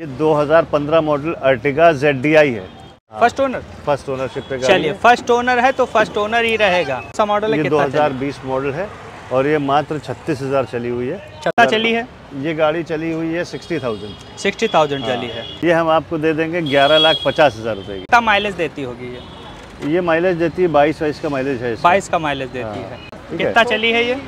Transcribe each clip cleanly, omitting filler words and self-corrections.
ये 2015 model Ertiga ZDI है, first owner, first ownership पे। चलिए, फर्स्ट ओनर है तो फर्स्ट ओनर ही रहेगा। मॉडल ये 2020 मॉडल है और ये मात्र 36,000 चली हुई है। कितना चली है ये गाड़ी? चली हुई है 60,000 चली है। ये हम आपको दे देंगे 11,50,000 रुपए की। कितना माइलेज देती होगी ये? माइलेज देती है 22 का माइलेज है, 22 का माइलेज देती है। कितना चली है ये?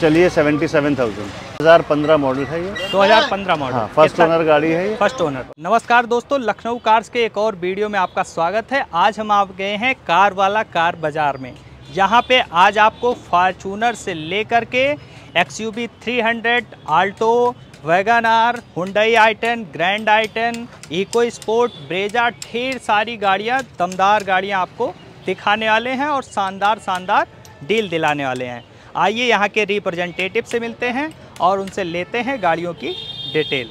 चली है 77,000। 2015 मॉडल है ये, 2015 मॉडल। हाँ, फर्स्ट ओनर गाड़ी है ये, फर्स्ट ओनर। नमस्कार दोस्तों, लखनऊ कार्स के एक और वीडियो में आपका स्वागत है। आज हम आप गए हैं कार वाला कार बाजार में, जहाँ पे आज आपको फॉर्चूनर से लेकर के XUV 300, Alto, Wagon R, Hyundai i10, grand i10, eco sport, Brezza, ढेर सारी गाड़ियाँ, दमदार गाड़ियाँ आपको दिखाने वाले हैं और शानदार डील दिलाने वाले हैं। आइए यहाँ के रिप्रेजेंटेटिव से मिलते हैं और उनसे लेते हैं गाड़ियों की डिटेल।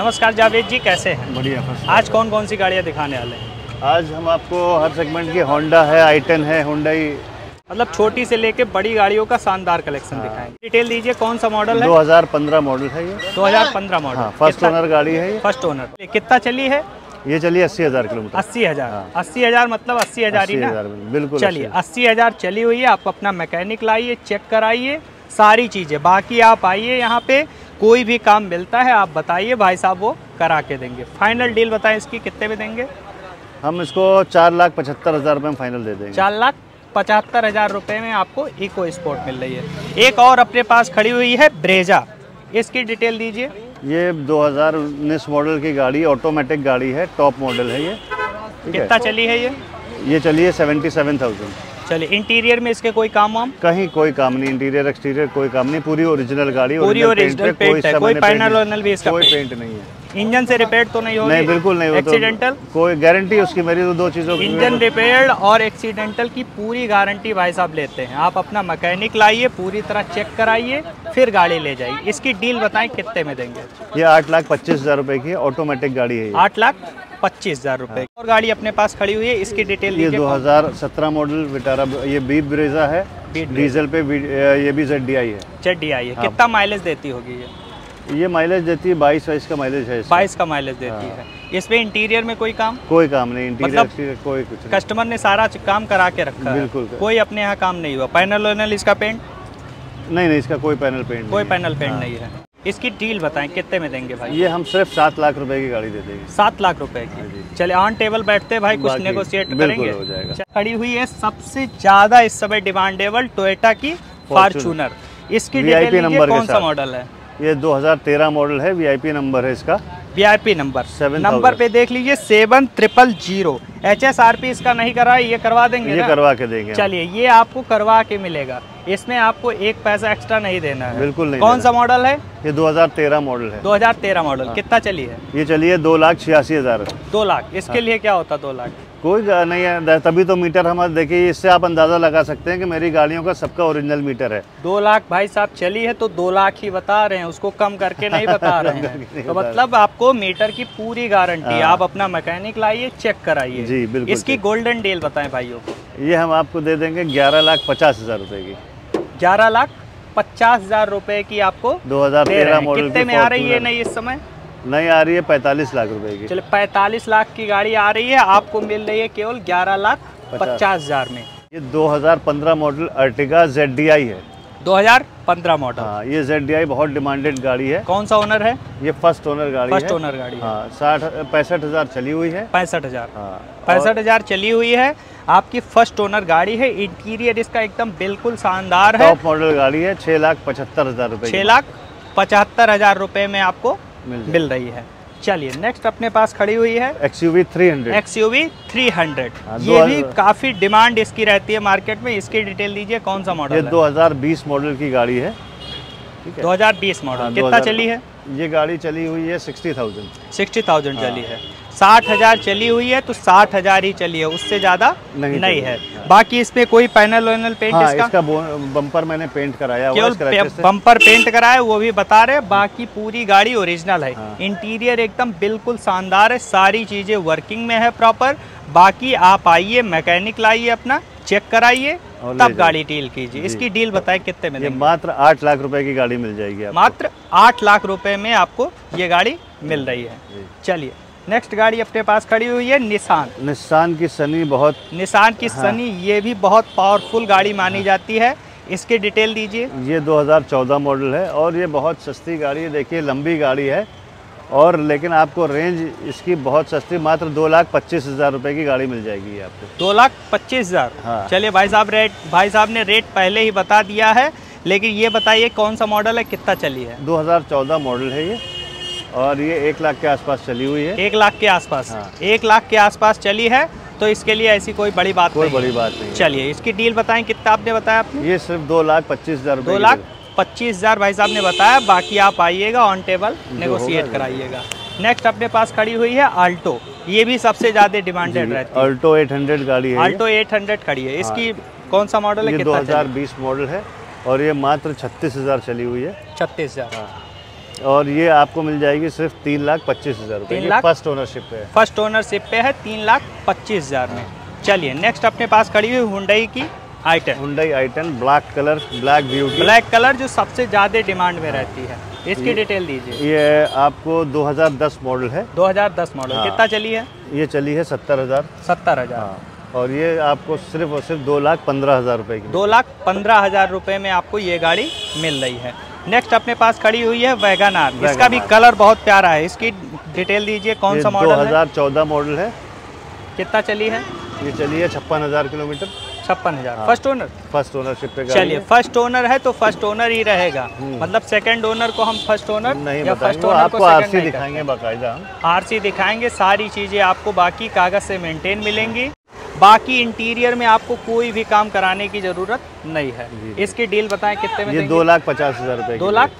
नमस्कार जावेद जी, कैसे हैं? बढ़िया। आज कौन कौन सी गाड़ियाँ दिखाने वाले हैं? आज हम आपको हर सेगमेंट की, होंडा है, i10 है, हुंडई, मतलब छोटी से लेके बड़ी गाड़ियों का शानदार कलेक्शन दिखाएंगे। डिटेल दीजिए, कौन सा मॉडल है? 2015 मॉडल है ये, 2015 मॉडल। फर्स्ट ओनर गाड़ी है, फर्स्ट ओनर। कितना चली है ये? चली 80,000 किलोमीटर। 80,000, 80,000 मतलब 80,000 ही ना? बिल्कुल। चलिए 80,000 चली हुई है। आप अपना मैकेनिक लाइए, चेक कराइए सारी चीज़ें, बाकी आप आइए यहाँ पे, कोई भी काम मिलता है आप बताइए, भाई साहब वो करा के देंगे। फाइनल डील बताएं इसकी, कितने में देंगे? हम इसको 4,75,000 रुपये में फाइनल दे देंगे। 4,75,000 रुपये में आपको इको स्पोर्ट मिल रही है। एक और अपने पास खड़ी हुई है ब्रेजा, इसकी डिटेल दीजिए। ये 2019 मॉडल की गाड़ी, ऑटोमेटिक गाड़ी है, टॉप मॉडल है ये। कितना चली है ये चली है 77,000। चलिए, इंटीरियर में इसके कोई काम वाम? कहीं कोई काम नहीं, इंटीरियर एक्सटीरियर कोई काम नहीं, पूरी ओरिजिनल गाड़ी, पूरी ओरिजिनल पेंट है, कोई पैनल वैनल भी इसका कोई पेंट नहीं है। इंजन से रिपेयर तो नहीं होगी? नहीं, बिल्कुल नहीं। एक्सीडेंटल कोई गारंटी उसकी? मेरी तो दो चीज़ों की, इंजन रिपेयर और एक्सीडेंटल की पूरी गारंटी भाई साहब लेते हैं। आप अपना मैकेनिक लाइए, पूरी तरह चेक कराइए, फिर गाड़ी ले जाइए। इसकी डील बताएं, कितने में देंगे? ये 8,25,000 रुपए की ऑटोमेटिक गाड़ी है, 8,25,000 रुपए। और गाड़ी अपने पास खड़ी हुई है, इसकी डिटेल ये 2017 मॉडल विटारा, ये बी ब्रेजा है, डीजल पे, ये भी ZDI है। ZDI है। कितना माइलेज देती होगी ये माइलेज देती है 22 का माइलेज है, 22 का माइलेज देती है। इसमें इंटीरियर में कोई काम? कोई काम नहीं, इंटीरियर मतलब कोई कुछ नहीं। कस्टमर ने सारा काम करा के रखा है, बिल्कुल कोई अपने यहाँ काम नहीं हुआ। पैनल वैनल इसका पेंट? नहीं, इसका कोई पैनल पेंट, कोई पैनल पेंट नहीं है। इसकी डील बताएं, कितने में देंगे भाई? ये हम सिर्फ 7 लाख रुपए की गाड़ी दे देंगे। 7 लाख रुपए की। चलिए, ऑन टेबल बैठते हैं भाई, कुछ नेगोशिएट करेंगे, हो जाएगा। खड़ी हुई है सबसे ज्यादा इस समय डिमांडेबल टोयोटा की फॉर्चूनर, इसकी VIP नंबर, कौन सा मॉडल है ये? 2013 मॉडल है, VIP नंबर है इसका, VIP नंबर। नंबर पे देख लीजिए 7,000। HSRP इसका नहीं करा, ये करवा देंगे, ये करवा के देंगे। चलिए, ये आपको करवा के मिलेगा, इसमें आपको एक पैसा एक्स्ट्रा नहीं देना है, बिल्कुल नहीं। कौन सा मॉडल है ये? 2013 मॉडल है, 2013 मॉडल। कितना चली है ये? चली है 2,86,000। 2 लाख। इसके लिए क्या होता 2 लाख? कोई नहीं है, तभी तो मीटर हमारे देखिए, इससे आप अंदाजा लगा सकते हैं कि मेरी गाड़ियों का सबका ओरिजिनल मीटर है। 2 लाख भाई साहब चली है, तो 2 लाख ही बता रहे हैं, उसको कम करके नहीं बता रहे हैं। तो मतलब आपको मीटर की पूरी गारंटी, आप अपना मैकेनिक लाइए, चेक कराइए। जी बिल्कुल। इसकी गोल्डन डील बताएं भाइयों को। ये हम आपको दे देंगे 11,50,000 रुपए की। 11,50,000 रुपए की आपको 2013 मॉडल। कितने में आ रही है? नहीं, इस समय नहीं आ रही है, 45 लाख रुपए की। चलिए, 45 लाख की गाड़ी आ रही है, आपको मिल रही है केवल 11,50,000 में। ये 2015 मॉडल अर्टिगा ZDI है, 2015 मॉडल। हाँ, ये ZDI बहुत डिमांडेड गाड़ी है। कौन सा ओनर है ये? फर्स्ट ओनर गाड़ी, फर्स्ट ओनर गाड़ी। हाँ, 65,000 चली हुई है, 65,000। हाँ, 65,000 चली हुई है, आपकी फर्स्ट ओनर गाड़ी है। इंटीरियर इसका एकदम बिल्कुल शानदार है, टॉप मॉडल गाड़ी है। 6,75,000 रुपए, 6,75,000 रुपए में आपको मिल रही है। चलिए, नेक्स्ट अपने पास खड़ी हुई है XUV 300। XUV 300 ये भी काफी डिमांड इसकी रहती है मार्केट में। इसकी डिटेल दीजिए, कौन सा मॉडल है? ये 2020 मॉडल की गाड़ी है, ठीक है, 2020 मॉडल। कितना चली है ये गाड़ी? चली हुई है 60,000 चली है। 60,000 चली हुई है, तो 60,000 ही चली है, उससे ज्यादा नहीं है। बाकी इसमें कोई पैनल वैनल पेंट? हाँ, इसका बम्पर मैंने पेंट कराया, केवल बम्पर पेंट कराया, वो भी बता रहे। बाकी पूरी गाड़ी ओरिजिनल है। हाँ, इंटीरियर एकदम बिल्कुल शानदार है, सारी चीजें वर्किंग में है प्रॉपर। बाकी आप आइए, मैकेनिक लाइए, अपना चेक कराइए, तब गाड़ी डील कीजिए। इसकी डील बताएं, कितने में? ये मात्र 8 लाख रुपए की गाड़ी मिल जाएगी आपको। मात्र 8 लाख रुपए में आपको ये गाड़ी मिल रही है। चलिए नेक्स्ट गाड़ी अपने पास खड़ी हुई है निसान की सनी। बहुत निसान की सनी ये भी बहुत पावरफुल गाड़ी मानी जाती है, इसकी डिटेल दीजिए। ये 2014 मॉडल है और ये बहुत सस्ती गाड़ी है। देखिए लंबी गाड़ी है और लेकिन आपको रेंज इसकी बहुत सस्ती, मात्र 2,25,000 रुपए की गाड़ी मिल जाएगी आपको। 2,25,000। हाँ। चलिए भाई साहब ने रेट पहले ही बता दिया है, लेकिन ये बताइए कौन सा मॉडल है, कितना चली है? 2014 मॉडल है ये और ये 1 लाख के आसपास चली हुई है। 1 लाख के आसपास। हाँ। 1 लाख के आसपास चली है, तो इसके लिए ऐसी कोई बड़ी बात नहीं। चलिए इसकी डील बताएं, कितना आपने बताया? आपने ये सिर्फ 2,25,000। 2,25,000 भाई साहब ने बताया, बाकी आप आइएगा ऑन टेबल नेगोशिएट कराइएगा। नेक्स्ट अपने पास खड़ी हुई है आल्टो। ये भी सबसे ज्यादा डिमांडेड रहती है। आल्टो 800 गाड़ी है। आल्टो 800 खड़ी है। इसकी कौन सा मॉडल है? 2020 मॉडल है और ये मात्र 36,000 चली हुई है। 36,000 और ये आपको मिल जाएगी सिर्फ 3,25,000 रुपये। फर्स्ट ओनरशिप पे है। फर्स्ट ओनरशिप पे है 3,25,000 में। चलिए नेक्स्ट अपने पास खड़ी हुई हुंडई की i10। Hyundai i10 black colour, black beauty, black colour जो सबसे ज़्यादा डिमांड में रहती है। इसकी डिटेल दीजिए। ये आपको 2010 मॉडल है। 2010 मॉडल। हाँ। कितना चली है? ये चली है 70,000। 70,000। हाँ। और ये आपको सिर्फ और सिर्फ 2,15,000 रुपये की। 2,15,000 रुपये में आपको ये गाड़ी मिल रही है। नेक्स्ट अपने पास खड़ी हुई है वैगन आर। इसका भी कलर बहुत प्यारा है। इसकी डिटेल दीजिए, कौन सा मॉडल है? 2014 मॉडल है। कितना चली है? ये चली है 56,000 किलोमीटर। 56,000। हाँ। First owner. फर्स्ट ओनरशिप पे। चलिए फर्स्ट ओनर है तो फर्स्ट ओनर ही रहेगा, मतलब सेकंड ओनर को हम फर्स्ट ओनर नहीं या फर्स्ट ओनर को आरसी दिखाएंगे, बाकायदा आरसी दिखाएंगे। सारी चीजें आपको बाकी कागज से मेंटेन मिलेंगी, बाकी इंटीरियर में आपको कोई भी काम कराने की जरूरत नहीं है। इसकी डील बताएं कितने में? ये 2,50,000 रुपए। 2 लाख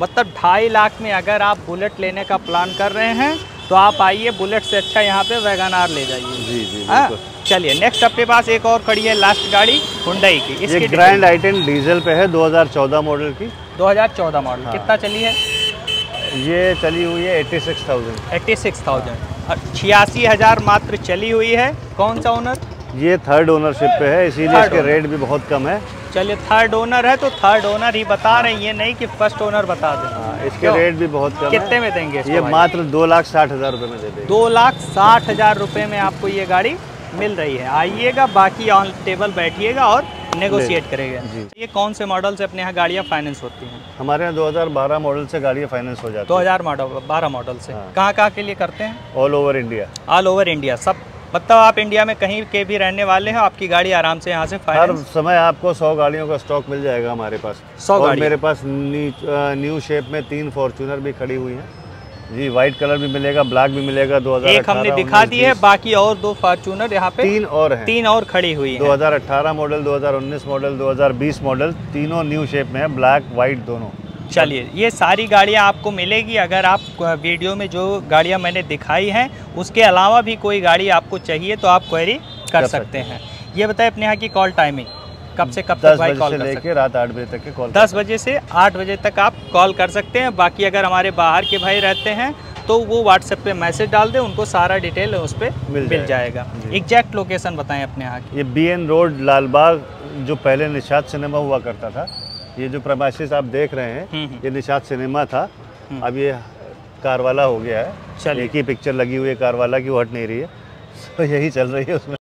मतलब 2.5 लाख में अगर आप बुलेट लेने का प्लान कर रहे हैं तो आप आइए, बुलेट से अच्छा यहाँ पे वैगन आर ले जाइए। जी जी। हाँ। चलिए नेक्स्ट अपने पास एक और खड़ी है लास्ट गाड़ी हुंडई की। इसकी ग्रैंड i10 डीजल पे है, 2014 मॉडल की। 2014 मॉडल। कितना चली है? ये चली हुई है 86,000। 86,000। 86,000 मात्र चली हुई है। कौन सा ओनर? ये थर्ड ओनरशिप पे है, इसीलिए इसके रेट भी बहुत कम है। चलिए थर्ड ओनर है तो थर्ड ओनर ही बता रहे हैं, ये नहीं कि फर्स्ट ओनर बता दें। इसके रेट भी बहुत कम है। कितने में देंगे इसको? ये मात्र 2,60,000 रुपये में दे देंगे। 2,60,000 रुपये में आपको ये गाड़ी मिल रही है। आइएगा, बाकी ऑन टेबल बैठिएगा और नेगोशिएट करेंगे। ये कौन से मॉडल से अपने यहाँ गाड़ियाँ फाइनेंस होती हैं? हमारे यहाँ 2012 मॉडल से गाड़ियाँ फाइनेंस हो जाती हैं। 2012 मॉडल से। हाँ। कहाँ के लिए करते हैं? All over India. All over India. सब मतलब आप इंडिया में कहीं के भी रहने वाले हैं, आपकी गाड़ी आराम से यहाँ से फाइनेंस। हर समय आपको 100 गाड़ियों का स्टॉक मिल जाएगा हमारे पास। 100 गाड़ी। मेरे पास न्यू शेप में 3 फॉर्चूनर भी खड़ी हुई है जी। व्हाइट कलर भी मिलेगा, ब्लैक भी मिलेगा। 2018 एक हमने दिखा दी है, बाकी और 2 फॉर्चूनर यहाँ पे 3 और हैं। 3 और खड़ी हुई है। 2018 मॉडल, 2019 मॉडल, 2020 मॉडल, तीनों न्यू शेप में है, ब्लैक व्हाइट दोनों। चलिए ये सारी गाड़ियाँ आपको मिलेगी। अगर आप वीडियो में जो गाड़ियाँ मैंने दिखाई हैं उसके अलावा भी कोई गाड़ी आपको चाहिए तो आप क्वेरी कर सकते हैं। ये बताए अपने यहाँ की कॉल टाइमिंग कब से कब तक? 10 बजे से 8 बजे तक आप कॉल कर सकते हैं। बाकी अगर हमारे बाहर के भाई रहते हैं तो वो व्हाट्सएप पे मैसेज डाल दें, उनको सारा डिटेल उस पर मिल जाएगा। एग्जैक्ट लोकेशन बताएं अपने यहाँ की। ये BN रोड लालबाग, जो पहले निशात सिनेमा हुआ करता था, ये जो प्रमाइसेस आप देख रहे हैं ये निशात सिनेमा था, अब ये कार वाला हो गया है। एक ही पिक्चर लगी हुई है कार वाला की, वो हट नहीं रही है, तो यही चल रही है उसमें।